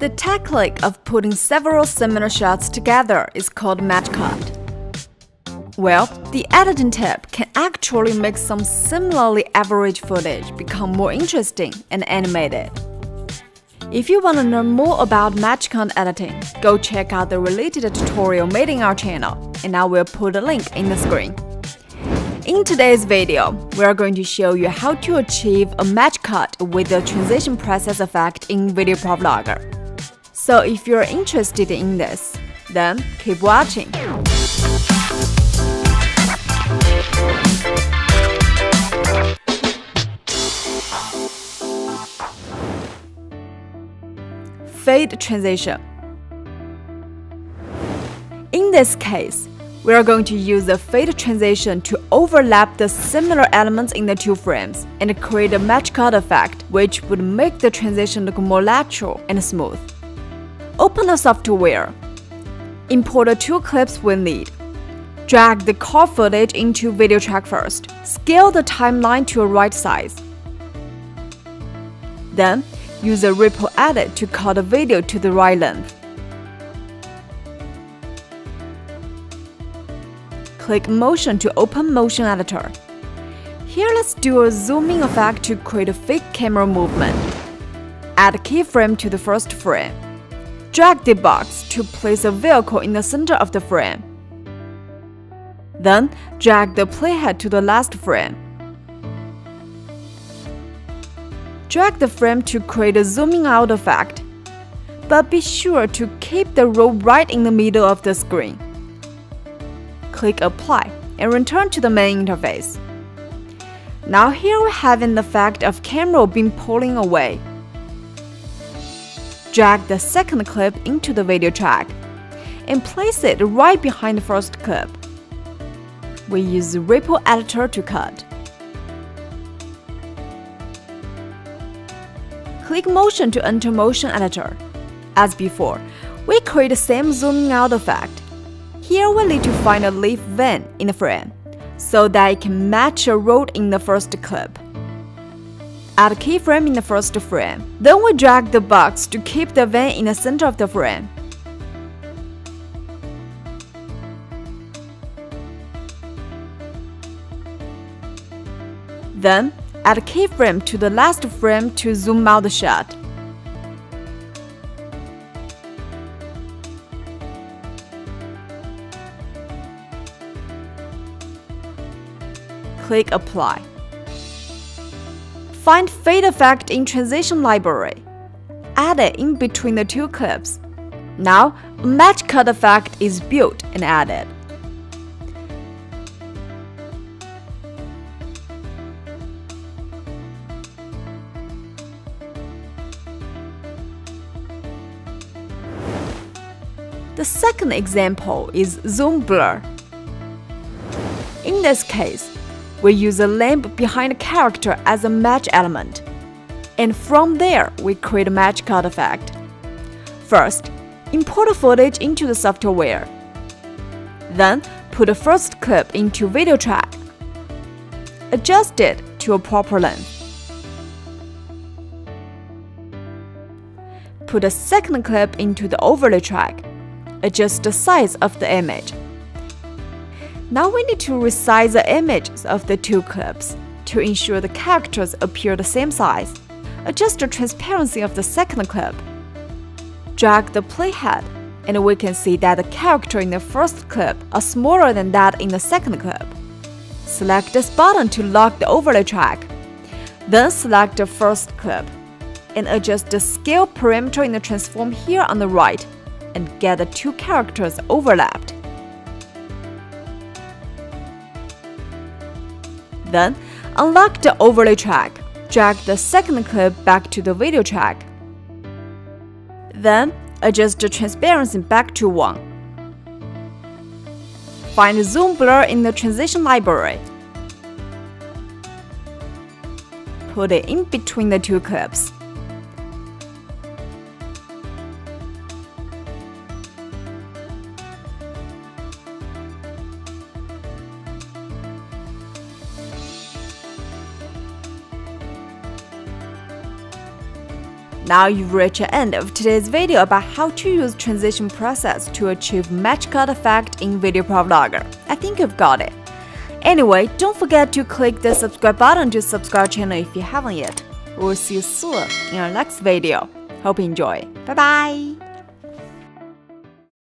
The technique of putting several similar shots together is called MatchCon. Well, the editing tab can actually make some similarly average footage become more interesting and animated. If you want to learn more about MatchCon editing, go check out the related tutorial made in our channel, and I will put a link in the screen. In today's video, we are going to show you how to achieve a match cut with the transition process effect in VideoProc Vlogger. So if you're interested in this, then keep watching. Fade transition. In this case, we are going to use the fade transition to overlap the similar elements in the two frames and create a match cut effect, which would make the transition look more natural and smooth. Open the software. Import the two clips we need. Drag the core footage into video track first. Scale the timeline to a right size. Then, use a ripple edit to cut the video to the right length. Click Motion to open Motion Editor. Here let's do a zooming effect to create a fake camera movement. Add a keyframe to the first frame. Drag the box to place a vehicle in the center of the frame. Then, drag the playhead to the last frame. Drag the frame to create a zooming out effect, but be sure to keep the row right in the middle of the screen. Click Apply and return to the main interface. Now here we have an effect of camera being pulling away. Drag the second clip into the video track and place it right behind the first clip. We use the Ripple Editor to cut. Click Motion to enter Motion Editor. As before, we create the same zooming out effect. Here we need to find a leaf vein in the frame, so that it can match a road in the first clip. Add a keyframe in the first frame. Then we drag the box to keep the vein in the center of the frame. Then, add a keyframe to the last frame to zoom out the shot. Click Apply. Find Fade Effect in Transition Library. Add it in between the two clips. Now, a match cut effect is built and added. The second example is Zoom Blur. In this case, we use a lamp behind a character as a match element. And from there, we create a match cut effect. First, import the footage into the software. Then, put the first clip into video track. Adjust it to a proper length. Put the second clip into the overlay track. Adjust the size of the image. Now we need to resize the images of the two clips to ensure the characters appear the same size. Adjust the transparency of the second clip. Drag the playhead, and we can see that the character in the first clip are smaller than that in the second clip. Select this button to lock the overlay track. Then select the first clip, and adjust the scale parameter in the transform here on the right, and get the two characters overlapped. Then, unlock the overlay track. Drag the second clip back to the video track. Then, adjust the transparency back to 1. Find Zoom Blur in the transition library. Put it in between the two clips. Now you've reached the end of today's video about how to use transition process to achieve MatchCon effect in VideoProc Vlogger. I think you've got it. Anyway, don't forget to click the subscribe button to subscribe channel if you haven't yet. We'll see you soon in our next video. Hope you enjoy. Bye bye!